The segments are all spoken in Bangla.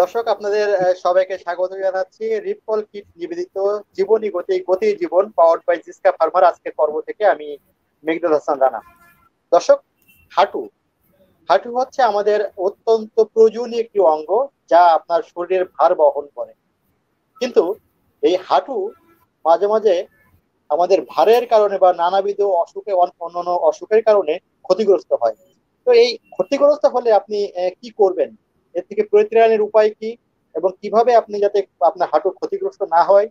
দর্শক আপনাদের সবাইকে স্বাগত জানাচ্ছি রিপল কিট নিবেদিত জীবনী গতি গতি জীবন পাওয়ার্ড বাই জিসকা ফার্মার আজকে পর্ব থেকে আমি মেঘদুল হাসান রানা। দর্শক হাঁটু হাঁটু হচ্ছে আমাদের অত্যন্ত প্রয়োজনীয় একটি অঙ্গ যা আপনার শরীরের ভার বহন করে, কিন্তু এই হাঁটু মাঝে মাঝে আমাদের ভারের কারণে বা নানাবিধ অসুখে অন্যান্য অসুখের কারণে ক্ষতিগ্রস্ত হয়। তো এই ক্ষতিগ্রস্ত হলে আপনি কি করবেন, এর থেকে পরিত্রাণের উপায় কি এবং কিভাবে আপনি যাতে আপনার হাঁটু ক্ষতিগ্রস্ত না হয়,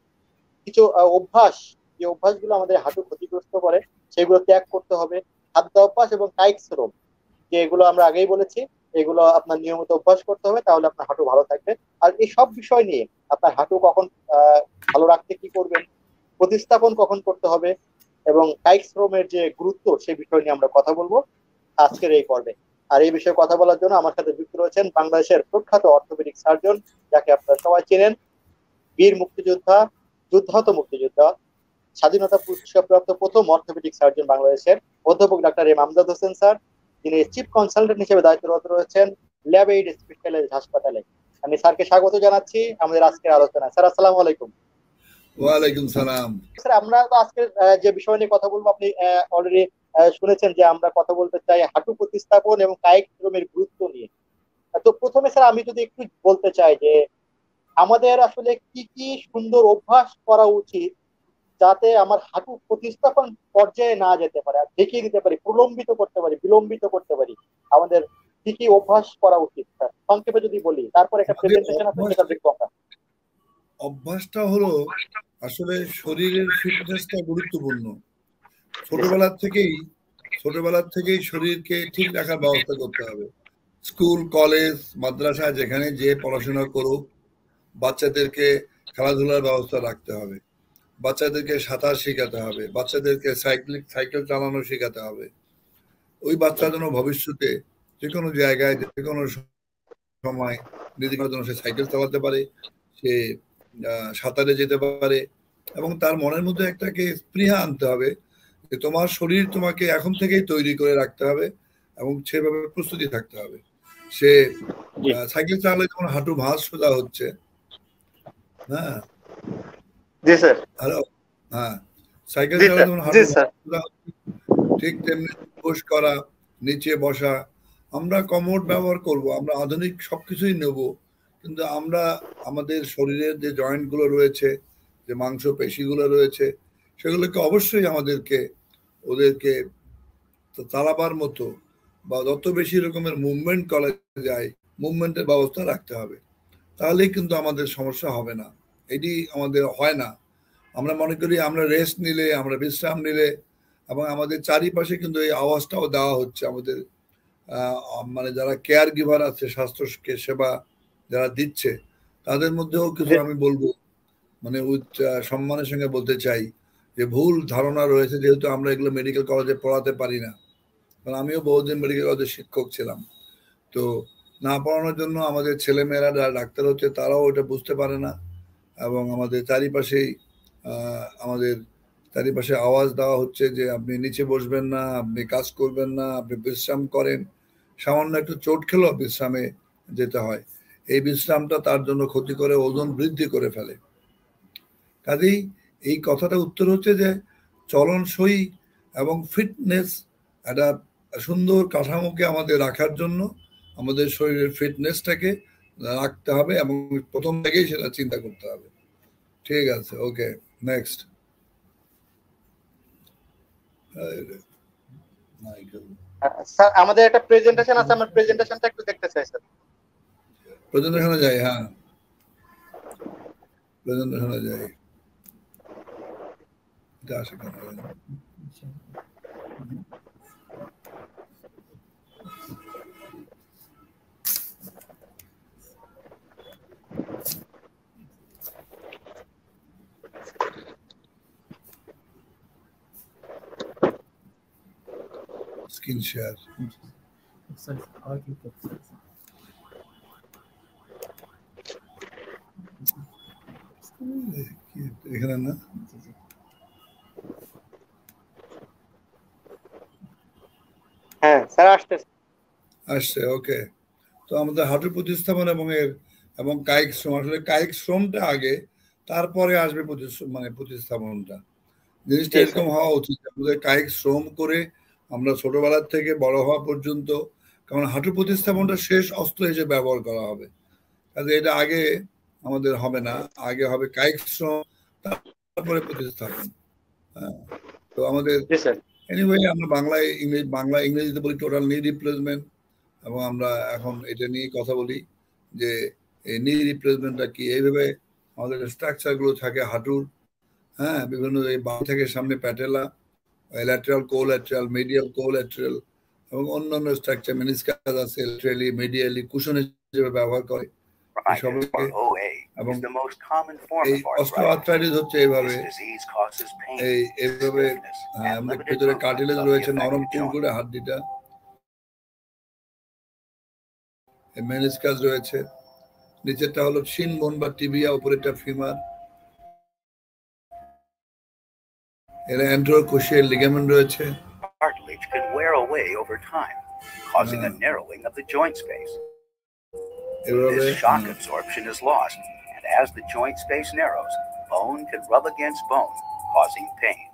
কিছু অভ্যাস যে অভ্যাসগুলো আমাদের হাঁটু ক্ষতিগ্রস্ত করে সেগুলো ত্যাগ করতে হবে। খাদ্য অভ্যাস এবং কায়িক শ্রম যেগুলো আমরা আগেই বলেছি এগুলো আপনার নিয়মিত অভ্যাস করতে হবে, তাহলে আপনার হাঁটু ভালো থাকবে। আর এই সব বিষয় নিয়ে আপনার হাঁটু কখন ভালো রাখতে কি করবেন, প্রতিস্থাপন কখন করতে হবে এবং কায়িক শ্রমের যে গুরুত্ব সেই বিষয় নিয়ে আমরা কথা বলবো আজকের এই পর্বে। আর এই বিষয়ে কথা বলার জন্য আমার সাথে যুক্ত রয়েছেন বাংলাদেশের প্রখ্যাত অর্থোপেডিক সার্জন, যাকে আপনারা সবাই চেনেন, বীর মুক্তিযোদ্ধা, যুদ্ধহত মুক্তিযোদ্ধা, স্বাধীনতা পুরস্কারপ্রাপ্ত প্রথম অর্থোপেডিক সার্জন বাংলাদেশের অধ্যাপক doctor M Amjad Hossain sir, যিনি চিফ কনসালটেন্ট হিসেবে দায়িত্বরত রয়েছেন ল্যাব এইড স্পেশালাইজড হাসপাতালে। আমি স্যারকে স্বাগত জানাচ্ছি আমাদের আজকের আলোচনায়। স্যার আসসালামু আলাইকুম। ওয়ালাইকুম সালাম। স্যার আমরা তো আজকের যে বিষয় নিয়ে কথা বলবো আপনি অলরেডি শুনেছেন যে আমরা কথা বলতে চাই হাঁটু প্রতিস্থাপন এবং কায়িক শ্রমের গুরুত্ব নিয়ে। তো প্রথমে স্যার আমি যদি একটু বলতে চাই যে আমাদের আসলে কি কি সুন্দর অভ্যাস করা উচিত যাতে আমার হাঁটু প্রতিস্থাপন পর্যায়ে না যেতে পারে, ঢেকে দিতে পারি, প্রলম্বিত করতে পারি, বিলম্বিত করতে পারি, আমাদের কি কি অভ্যাস করা উচিত স্যার সংক্ষেপে যদি বলি, তারপর একটা প্রেজেন্টেশন আপনি দেখব। অভ্যাসটা হলো আসলে শরীরের ফিটনেসটা গুরুত্বপূর্ণ। ছোটবেলার থেকেই শরীরকে ঠিক রাখার ব্যবস্থা করতে হবে। স্কুল, কলেজ, মাদ্রাসা যেখানে যে পড়াশোনা করুক বাচ্চাদেরকে খেলাধুলার ব্যবস্থা রাখতে হবে, বাচ্চাদেরকে সাঁতার শেখাতে হবে, বাচ্চাদেরকে সাইকেল চালানো শেখাতে হবে। ওই বাচ্চা যেন ভবিষ্যতে যে কোনো জায়গায় যে কোনো সময় নিজের জন্য সে সাইকেল চালাতে পারে, সে সাঁতারে যেতে পারে। এবং তার মনের মধ্যে একটাকে স্পৃহা আনতে হবে যে তোমার শরীর তোমাকে এখন থেকেই তৈরি করে রাখতে হবে এবং সেভাবে প্রস্তুতি থাকতে হবে। সে সাইকেল চালালে তোমার হাঁটু ভাঁজ সোজা হচ্ছে, হ্যাঁ হ্যালো, হ্যাঁ সাইকেল চালালে তোমার হাঁটু সোজা হচ্ছে, ঠিক তেমনি বস করা, নিচে বসা। আমরা কমোড ব্যবহার করব, আমরা আধুনিক সবকিছুই নেব, কিন্তু আমরা আমাদের শরীরের যে জয়েন্টগুলো রয়েছে, যে মাংস পেশিগুলো রয়েছে, সেগুলোকে অবশ্যই আমাদেরকে ওদেরকে চালাবার মতো বা যত বেশি রকমের মুভমেন্ট করা যায় মুভমেন্টের ব্যবস্থা রাখতে হবে, তাহলেই কিন্তু আমাদের সমস্যা হবে না। এটি আমাদের হয় না। আমরা মনে করি আমরা রেস্ট নিলে, আমরা বিশ্রাম নিলে, এবং আমাদের চারিপাশে কিন্তু এই আওয়াজটাও দেওয়া হচ্ছে আমাদের মানে যারা কেয়ার গিভার আছে, স্বাস্থ্যকে সেবা যারা দিচ্ছে তাদের মধ্যেও কিছু আমি বলবো মানে সম্মানের সঙ্গে বলতে চাই যে ভুল ধারণা রয়েছে, যেহেতু আমরা এগুলো মেডিকেল কলেজে পড়াতে পারি না, কারণ আমিও বহুদিন মেডিকেল কলেজের শিক্ষক ছিলাম। তো না পড়ানোর জন্য আমাদের ছেলেমেয়েরা যারা ডাক্তার হচ্ছে তারাও ওটা বুঝতে পারে না, এবং আমাদের চারিপাশে আওয়াজ দেওয়া হচ্ছে যে আপনি নিচে বসবেন না, আপনি কাজ করবেন না, আপনি বিশ্রাম করেন। সামান্য একটু চোট খেলেও বিশ্রামে যেতে হয়। এই বিশ্রামটা তার জন্য ক্ষতি করে, ওজন বৃদ্ধি করে ফেলে। কাজেই এই কথাটা উত্তর হচ্ছে যে চলনসই এবং ফিটনেস একটা সুন্দর কাঠামোকে আমাদের রাখার জন্য আমাদের শরীরের ফিটনেসটাকে রাখতে হবে এবং প্রথম থেকেই সেটা চিন্তা করতে হবে। ঠিক আছে, ওকে নেক্সট। স্যার আমাদের একটা প্রেজেন্টেশন আছে, আমরা প্রেজেন্টেশনটা একটু দেখতে চাই স্যার। প্রেজেন্টেশনে যাই, হ্যাঁ প্রেজেন্টেশনে যাই। Screen share. এখানে না হাঁটু প্রতিস্থাপন এবং এর এবং কায়িক শ্রম, আসলে কায়িক শ্রমটা আগে, তারপরে আসবে মানে প্রতিস্থাপনটা। জিনিসটা এরকম হওয়া উচিত, আমাদের কায়িক শ্রম করে আমরা ছোটবেলার থেকে বড় হওয়া পর্যন্ত, কারণ হাঁটু প্রতিস্থাপনটা শেষ অস্ত্র হিসেবে ব্যবহার করা হবে। কাজে এটা আগে আমাদের হবে না, আগে হবে কায়িক শ্রম তারপরে প্রতিস্থাপন। হ্যাঁ, তো আমাদের এনিওয়ে আমরা বাংলায় ইংরেজিতে বলি টোটাল নি রিপ্লেসমেন্ট, এবং আমরা এখন এটা নিয়ে কথা বলি যে এই নি রিপ্লেসমেন্টটা কি। এইভাবে আমাদের স্ট্রাকচারগুলো থাকে হাঁটুর, হ্যাঁ, বিভিন্ন বাম থেকে সামনে patella, lateral collateral, medial collateral এবং অন্যান্য স্ট্রাকচার মেনিসকাস আছে, ল্যাটেরালি মিডিয়ালি কুশন হিসেবে ব্যবহার করে সবাইকে। এবং এই অস্টিওআর্থ্রাইটিস হচ্ছে এইভাবে এইভাবে আমাদের ভিতরে কার্টিলেজ রয়েছে, নরম করে হাড্ডিটা, মেনিসকাস রয়েছে, নিচেরটা হলো শিন বোন বা টিবিয়া, উপরেরটা ফিমার। এর অ্যান্টেরোকোশিয়াল লিগামেন্ট রয়েছে। Cartilage can wear away over time, causing a narrowing of the joint space. This shock absorption is lost, and as the joint space narrows, bone can rub against bone, causing pain.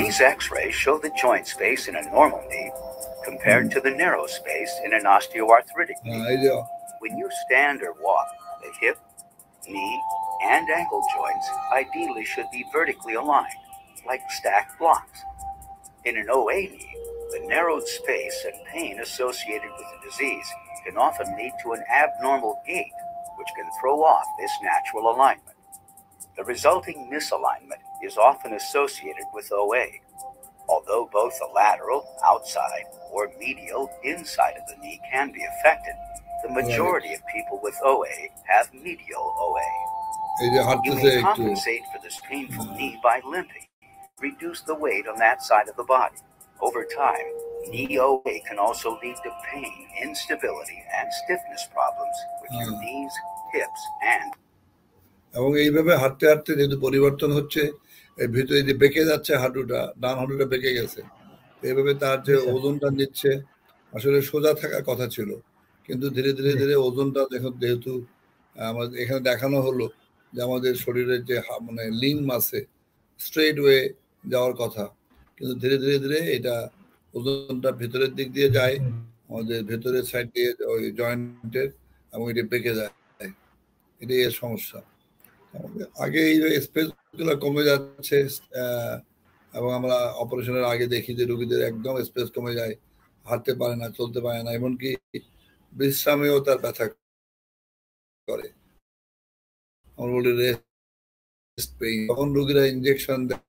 These X-rays show the joint space in a normal knee compared to the narrow space in an osteoarthritic knee. When you stand or walk, the hip, knee, and ankle joints ideally should be vertically aligned, like stacked blocks. In an OA knee, the narrowed space and pain associated with the disease can often lead to an abnormal gait, which can throw off this natural alignment. The resulting misalignment is often associated with OA, although both the lateral, outside, or medial, inside of the knee can be affected. The majority of people with OA have medial OA. You may compensate for this painful knee by limping. Reduce the weight on that side of the body. Over time, knee OA can also lead to pain, instability, and stiffness problems with your knees, hips, and... এবং এইভাবে হাঁটতে হাঁটতে যেহেতু পরিবর্তন হচ্ছে, এর ভিতরে যে বেঁকে যাচ্ছে হাঁটুটা, ডান হাঁটুটা বেঁকে গেছে, এইভাবে তার যে ওজনটা নিচ্ছে, আসলে সোজা থাকার কথা ছিল, কিন্তু ধীরে ধীরে ধীরে ওজনটা দেখো, যেহেতু আমাদের এখানে দেখানো হলো যে আমাদের শরীরের যে মানে লিম্ব আছে স্ট্রেট ওয়ে যাওয়ার কথা, কিন্তু ধীরে ধীরে ধীরে এটা ওজনটা ভেতরের দিক দিয়ে যায়, আমাদের ভেতরের সাইড দিয়ে ওই জয়েন্টের, এবং এটা বেঁকে যায়। এটাই এর সমস্যা। আগে এই স্পেসগুলো কমে যাচ্ছে, এবং আমরা অপারেশনের আগে দেখি যে রোগীদের একদম স্পেস কমে যায়, হাঁটতে পারে না, চলতে পারে না, এমনকি বিশ্রামেও তার ব্যথা করে। আমরা বলি রেস্ট পেইন। তখন রোগীরা ইঞ্জেকশন দেয়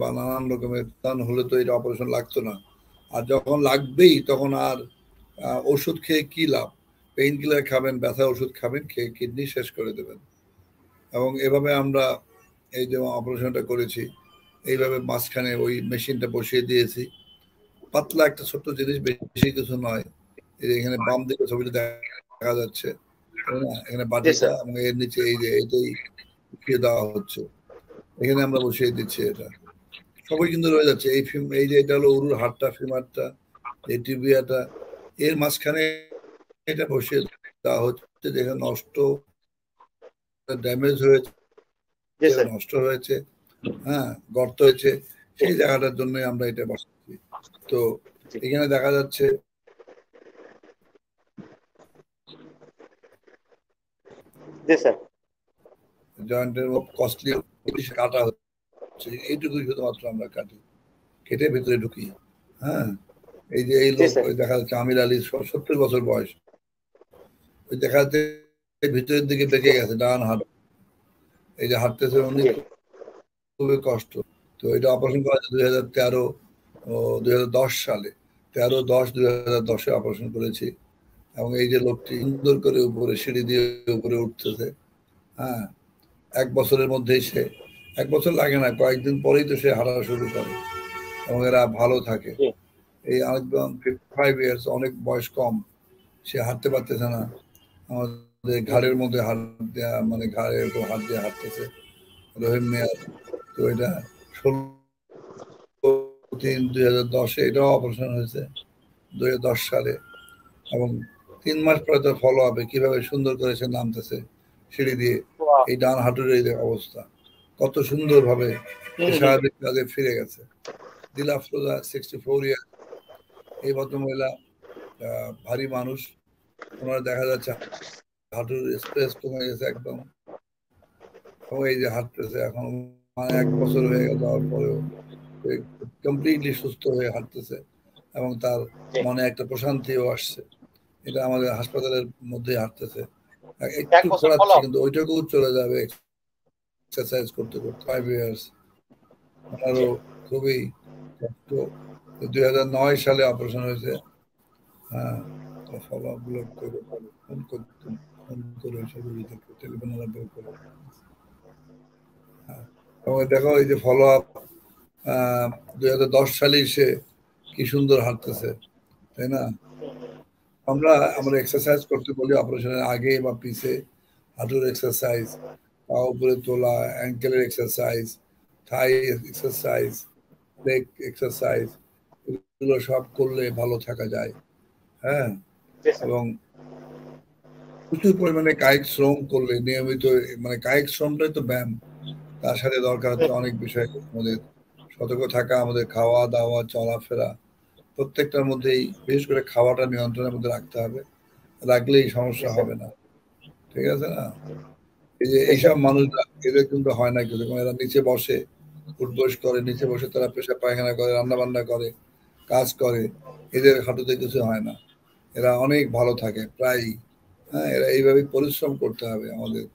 বা নানান রকমের, তখন হলে তো এটা অপারেশন লাগতো না, আর যখন লাগবেই তখন আর ওষুধ খেয়ে কি লাভ? পেইন কিলার খাবেন, ব্যথা ওষুধ খাবেন, খেয়ে কিডনি শেষ করে দেবেন। এবং এভাবে আমরা এই যে অপারেশনটা করেছি, এইভাবে মাঝখানে ওই মেশিনটা বসিয়ে দিয়েছি, পাতলা একটা ছোট্ট জিনিস, বেশি কিছু নয়। এখানে বাম দিকে ছবিটা দেখা যাচ্ছে, এখানে বাটিটা, এর নিচে এই যে এটাই দেওয়া হচ্ছে, এখানে আমরা বসিয়ে দিচ্ছি। এটা সবই কিন্তু রয়ে যাচ্ছে। এই যে এটা হলো উরুর হাড়টা, ফিমারটা, এই টিবিয়াটা, এর মাঝখানে এটা বসিয়ে দেওয়া হচ্ছে, যেখানে নষ্ট ড্যামেজ হয়েছে, নষ্ট হয়েছে, হ্যাঁ, গর্ত হয়েছে, সেই জায়গাটার জন্য আমরা এটা বসাচ্ছি। তো এখানে দেখা যাচ্ছে জয়েন্টের কস্টলি কাটা হচ্ছে, এইটুকু শুধুমাত্র আমরা কাটি, কেটে ভিতরে ঢুকি। হ্যাঁ, এই যে এই লোক দেখা যাচ্ছে আমির আলী, 70 বছর বয়স, ওই দেখা যাচ্ছে ভিতরের দিকে বেঁকে গেছে ডান হাঁটু, এই যে হাঁটতেছে উনি, খুবই কষ্ট। তো এটা অপারেশন করা হয়েছে 2013 ও 2010 সালে, 13/10/2010-এ অপারেশন করেছি। এবং এই যে লোকটি সুন্দর করে উপরে সিঁড়ি দিয়ে উপরে উঠতেছে, হ্যাঁ, 1 বছরের মধ্যেই সে, 1 বছর লাগে না, কয়েকদিন পরেই তো সে হাঁটা শুরু করে, এবং এরা ভালো থাকে। এই আরেকজন 55 ইয়ার্স, অনেক বয়স কম, সে হাঁটতে পারতেছে না, ঘাড়ের মধ্যে হাত দেওয়া, মানে ঘাড়ে এরকম হাত দিয়ে হাঁটতেছে, রহিম মেয়ার। তো এটা 16/3/2010-এ এটাও অপারেশন হয়েছে, 2010 সালে। এবং 3 মাস পরে তো ফলো আপে কিভাবে সুন্দর করে সে নামতেছে সিঁড়ি দিয়ে, এই ডান হাঁটুর এই অবস্থা কত সুন্দর ভাবে স্বাভাবিক কাজে ফিরে গেছে। দিল আফরোজা 64 ইয়ার, এই ভদ্রমহিলা ভারী মানুষ, ওনারা দেখা যাচ্ছে হাঁটুর স্পেস কমে গেছে একদম, এই যে হাঁটতেছে এখন মানে 1 বছর হয়ে গেল, যাওয়ার পরেও কমপ্লিটলি সুস্থ হয়ে হাঁটতেছে এবং তার মনে একটা প্রশান্তিও আসছে। এটা আমাদের হাসপাতালের মধ্যে হাঁটতেছে, একটু খোলাচ্ছে কিন্তু ওইটাকেও চলে যাবে এক্সারসাইজ করতে করতে। 5 ইয়ার্স ওনারও খুবই কষ্ট। 2009 সালে অপারেশন হয়েছে। হ্যাঁ, ফলো আপ গুলো করে ফোন করতেন, ফোন করে সহযোগিতা টেলিফোন করে। এবং দেখো এই যে ফলো আপ 2010 সালেই সে কি সুন্দর হাঁটতেছে, তাই না? আমরা এক্সারসাইজ করতে বলি অপারেশনের আগে বা পিছে, হাঁটুর এক্সারসাইজ, পা উপরে তোলা, অ্যাঙ্কেলের exercise, thigh exercise, leg exercise, এগুলো সব করলে ভালো থাকা যায়। হ্যাঁ, এবং প্রচুর পরিমাণে কায়িক শ্রম করলে নিয়মিত, মানে কায়িক শ্রমটাই তো ব্যায়াম, তার সাথে দরকার হচ্ছে অনেক বিষয়, আমাদের সতর্ক থাকা, আমাদের খাওয়া দাওয়া চলাফেরা প্রত্যেকটার মধ্যেই, বিশেষ করে খাওয়াটা নিয়ন্ত্রণের মধ্যে রাখতে হবে, রাখলেই সমস্যা হবে না, ঠিক আছে না? এই যে এইসব মানুষরা, এদের কিন্তু হয় না কিছু, এরা নিচে বসে উঠবোস করে, নিচে বসে তারা পেশাব পায়খানা করে, রান্না বান্না করে, কাজ করে, এদের হাঁটুতে কিছু হয় না, এরা অনেক ভালো থাকে প্রায়। হ্যাঁ, এরা এইভাবেই পরিশ্রম করতে হবে আমাদের।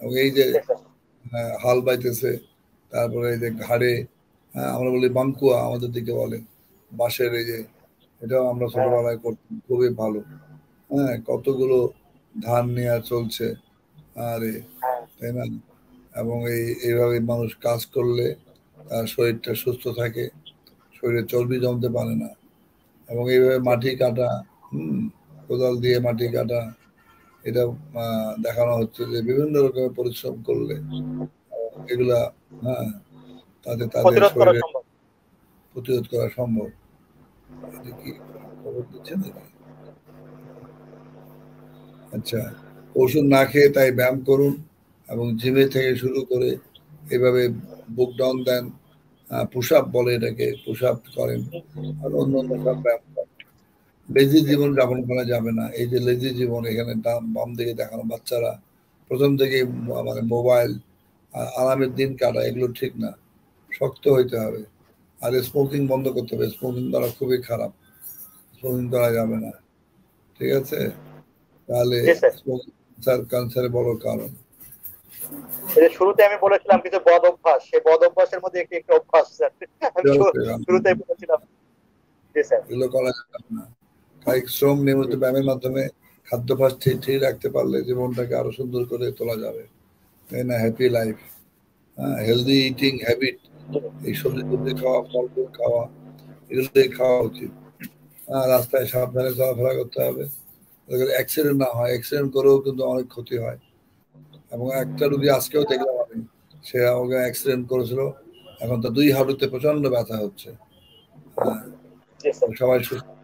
এবং এই যে হাল বাইতেছে, তারপরে এই যে ঘাড়ে, হ্যাঁ আমরা বলি বাঙ্কুয়া আমাদের দিকে বলে, বাঁশের এই যে, এটাও আমরা ছোটবেলায় করতাম, খুবই ভালো। হ্যাঁ, কতগুলো ধান নেওয়া চলছে আরে, তাই না? এবং এইভাবে মানুষ কাজ করলে তার শরীরটা সুস্থ থাকে, শরীরে চর্বি জমতে পারে না। এবং এইভাবে মাটি কাটা, কোদাল দিয়ে মাটি কাটা, এটা দেখানো হচ্ছে যে বিভিন্ন রকমের পরিশ্রম করলে এগুলা, হ্যাঁ, তাদের তাদের শরীরে প্রতিরোধ করা সম্ভব। আচ্ছা, ওষুধ না খেয়ে তাই ব্যায়াম করুন এবং জিমে থেকে শুরু করে এভাবে বুক ডাউন দেন, পুশ আপ বলে এটাকে, পুশ আপ করেন আর অন্য অন্য সব ব্যায়াম করেন। লেজি জীবন যাপন করা যাবে না। এই যে লেজি জীবন, এখানে বাম দিকে দেখানো বাচ্চারা প্রথম থেকে মানে মোবাইল আর আরামের দিন কাটা, এগুলো ঠিক না, শক্ত হইতে হবে। আর স্মোকিং বন্ধ করতে হবে, স্মোকিং করা খুবই খারাপ, স্মোকিং করা যাবে না, ঠিক আছে? তাহলে স্মোকিং ক্যান্সারের বড় কারণ। শুরুতে আমি বলেছিলাম কিছু বদ অভ্যাস, সেই বদ অভ্যাসের মধ্যে একটি অভ্যাস শুরুতেই বলেছিলাম, এগুলো করা যাবে না। কায়িক শ্রম, নিয়মিত ব্যায়ামের মাধ্যমে খাদ্যাভ্যাস ঠিক রাখতে পারলে জীবনটাকে আরো সুন্দর করে তোলা যাবে, তাই না? Happy life, healthy eating habit, এই সবজি সবজি খাওয়া, ফলফুল খাওয়া, এগুলোই খাওয়া উচিত। রাস্তায় সাবধানে চলাফেরা করতে হবে, অ্যাক্সিডেন্ট না হয়, অ্যাক্সিডেন্ট করেও কিন্তু অনেক ক্ষতি হয়। এবং একটা রুগী আজকেও দেখলাম আমি, সে আমাকে অ্যাক্সিডেন্ট করেছিল, এখন তো 2 হাঁটুতে প্রচন্ড ব্যথা হচ্ছে। সবাই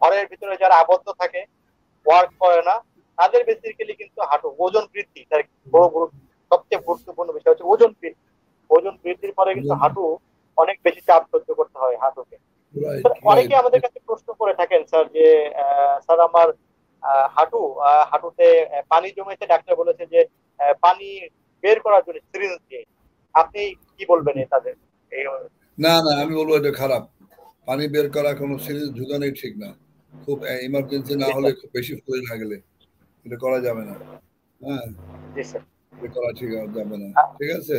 ঘরের ভিতরে যারা আবদ্ধ থাকে, ওয়ার্ক করে না, তাদের বেসিক্যালি কিন্তু হাঁটু ওজন বৃদ্ধি, তার বড় বড় সবচেয়ে গুরুত্বপূর্ণ বিষয় হচ্ছে ওজন বৃদ্ধি। ওজন বৃদ্ধির পরে কিন্তু হাঁটু অনেক বেশি চাপ সহ্য করতে হয় হাঁটুকে। অনেকে আমাদের কাছে প্রশ্ন করে থাকেন স্যার যে স্যার আমার হাঁটুতে পানি জমেছে, ডাক্তার বলেছে যে পানি বের করার জন্য সিরিঞ্জ দিয়ে, আপনি কি বলবেন তাদের? না না, আমি বলবো এটা খারাপ, পানি বের করা কোনো সিরিঞ্জ ঝুঁকানোই ঠিক না, খুব ইমার্জেন্সি না হলে, খুব বেশি ফুলে লাগলে এটা করা যাবে না। হ্যাঁ করা ঠিক যাবে না, ঠিক আছে?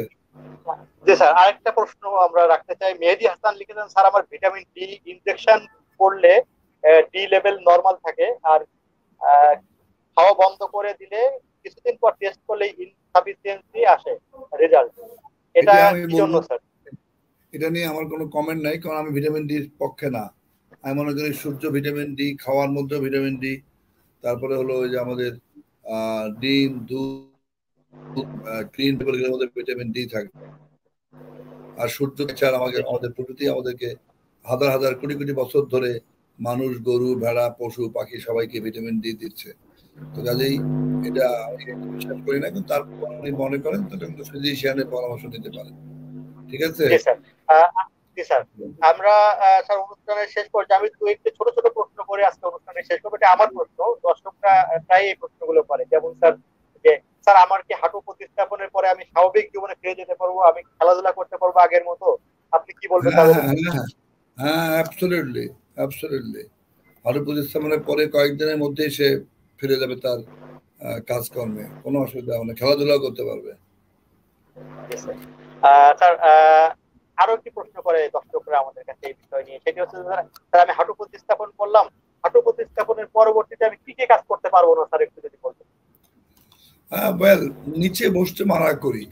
জি স্যার, আরেকটা প্রশ্ন আমরা রাখতে চাই। মেহেদি হাসান লিখেছেন স্যার আমার ভিটামিন ডি ইনজেকশন করলে ডি লেভেল নরমাল থাকে, আর খাওয়া বন্ধ করে দিলে কিছুদিন পর টেস্ট করলে ইনসাফিসিয়েন্সি আসে রেজাল্ট। এটা কি জন্য স্যার? এটা নিয়ে আমার কোনো কমেন্ট নাই, কারণ আমি ভিটামিন ডি পক্ষে না। আমি মনে করি সূর্য ভিটামিন ডি, খাওয়ার মধ্যে ভিটামিন ডি, তারপরে হলো ওই যে আমাদের ডিম, দুধ, গ্রিন ভেজিটেবলের মধ্যে ভিটামিন ডি থাকে। আর সূর্য ছাড়া আমাদের প্রকৃতি আমাদেরকে হাজার হাজার কোটি কোটি বছর ধরে মানুষ, গরু, ভেড়া, পশু, পাখি সবাইকে ভিটামিন ডি দিচ্ছে। তো কাজেই এটা আমি বিশ্বাস করি না, কিন্তু তারপর আপনি মনে করেন তাহলে কিন্তু ফিজিশিয়ানের পরামর্শ নিতে পারেন। ঠিক আছে স্যার, আমরা স্যার অনুষ্ঠানের শেষ পর্যায়ে আমি একটু ছোট ছোট প্রশ্ন করে আজকে অনুষ্ঠানের শেষ করবো। এটা আমার প্রশ্ন, দর্শকরা প্রায় এই প্রশ্নগুলো করে, যেমন স্যার যে স্যার আমার কি হাঁটু প্রতিস্থাপনের পরে আমি স্বাভাবিক জীবনে ফিরে যেতে পারবো, আমি খেলাধুলা করতে পারবো আগের মতো, আপনি কি বলবেন? হ্যাঁ, অ্যাবসলিউটলি অ্যাবসলিউটলি, হাঁটু প্রতিস্থাপনের পরে কয়েকদিনের মধ্যেই সে ফিরে যাবে তার কাজকর্মে, কোনো অসুবিধা হবে না, খেলাধুলা করতে পারবে। স্যার আরো একটি প্রশ্ন করে দর্শকরা আমাদের কাছে এই বিষয় নিয়ে, সেটি হচ্ছে স্যার আমি হাঁটু প্রতিস্থাপন করলাম, হাঁটু প্রতিস্থাপনের পরবর্তীতে আমি কি কি কাজ করতে পারবো না স্যার একটু যদি বলতেন। হ্যাঁ, ওয়েল নিচে বসতে মানা করি,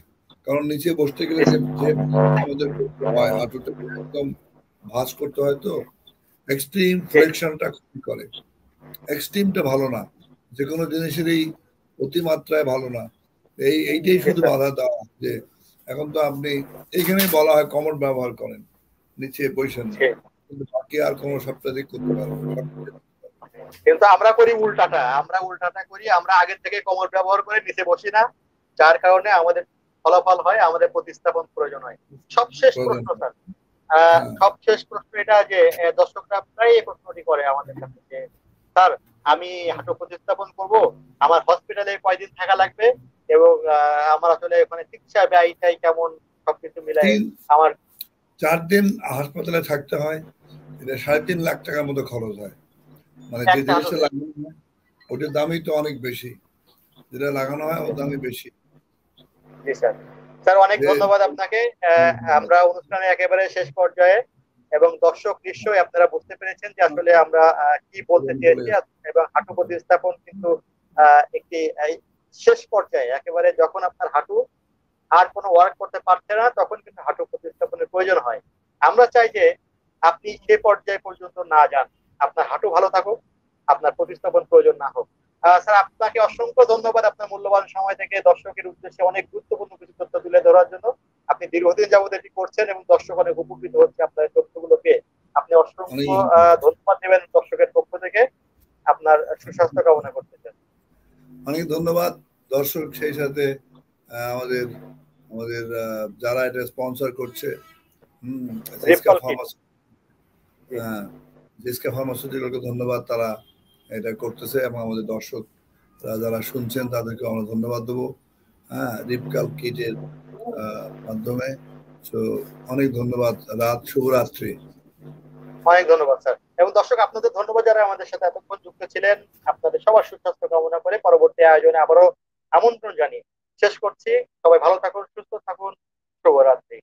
কারণ নিচে বসতে গেলে আমাদের হয় হাঁটুতে একদম ভাঁজ করতে হয়, তো এক্সট্রিম ফ্লেকশনটা করে, এক্সট্রিমটা ভালো না, যে কোনো জিনিসেরই অতিমাত্রায় ভালো না। এইটাই শুধু বাধা দেওয়া, যে এখন তো আপনি এইখানে বলা হয় কমোড ব্যবহার করেন, নিচে বসেন, কিন্তু বাকি আর কোনো সপ্তাহে করতে পারবো। কিন্তু আমরা করি উল্টাটা, আমরা উল্টাটা করি, আমরা আগে থেকে কমোড ব্যবহার করে নিচে বসি না, যার কারণে আমাদের ফলাফল হয় আমাদের প্রতিস্থাপন প্রয়োজন হয়। সবশেষ প্রশ্ন স্যার, সবশেষ প্রশ্ন এটা যে দর্শকরা প্রায় এই প্রশ্নটি করে আমাদের কাছে যে স্যার আমি হাঁটু প্রতিস্থাপন করব, আমার হসপিটালে কয়দিন থাকা লাগবে এবং আমার আসলে মানে চিকিৎসা ব্যয়টাই কেমন সবকিছু মিলাই আমার 4 দিন হাসপাতালে থাকতে হয়, এটা 3.5 লাখ টাকার মতো খরচ হয়, মানে যে জিনিসটা লাগবে ওটার দামই তো অনেক বেশি, যেটা লাগানো হয় ওর দামই বেশি। জি স্যার, স্যার অনেক ধন্যবাদ আপনাকে। আমরা অনুষ্ঠানে একেবারে শেষ পর্যায়ে, এবং দর্শক নিশ্চয়ই আপনারা বুঝতে পেরেছেন যে আসলে আমরা কি বলতে চেয়েছি, এবং হাঁটু প্রতিস্থাপন কিন্তু একটি শেষ পর্যায়ে একেবারে যখন আপনার হাঁটু আর কোনো ওয়ার্ক করতে পারছে না তখন কিন্তু হাঁটু প্রতিস্থাপনের প্রয়োজন হয়। আমরা চাই যে আপনি সে পর্যায়ে পর্যন্ত না যান, আপনার হাঁটু ভালো থাকুক, আপনার প্রতিস্থাপন প্রয়োজন না হোক। স্যার আপনাকে অসংখ্য ধন্যবাদ আপনার মূল্যবান সময় থেকে দর্শকের উদ্দেশ্যে অনেক গুরুত্বপূর্ণ কিছু তথ্য তুলে ধরার জন্য। আপনি দীর্ঘদিন যাবত এটি করছেন এবং দর্শক অনেক উপকৃত হচ্ছে আপনার তথ্যগুলো পেয়ে। আপনি অসংখ্য ধন্যবাদ দেবেন দর্শকের পক্ষ থেকে, আপনার সুস্বাস্থ্য কামনা করতে চান। অনেক ধন্যবাদ দর্শক, সেই সাথে আমাদের আমাদের যারা এটা স্পন্সর করছে, জিসকা ফার্মাসিউটিক্যালকে ধন্যবাদ, তারা এটা করতেছে, এবং আমাদের দর্শক যারা শুনছেন তাদেরকে আমরা ধন্যবাদ দেবো। হ্যাঁ, রিপকাল কিটের মাধ্যমে। তো অনেক ধন্যবাদ, রাত শুভরাত্রি, অনেক ধন্যবাদ স্যার, এবং দর্শক আপনাদের ধন্যবাদ যারা আমাদের সাথে এতক্ষণ যুক্ত ছিলেন। আপনাদের সবার সুস্বাস্থ্য কামনা করে পরবর্তী আয়োজনে আবারও আমন্ত্রণ জানিয়ে শেষ করছি। সবাই ভালো থাকুন, সুস্থ থাকুন, শুভরাত্রি।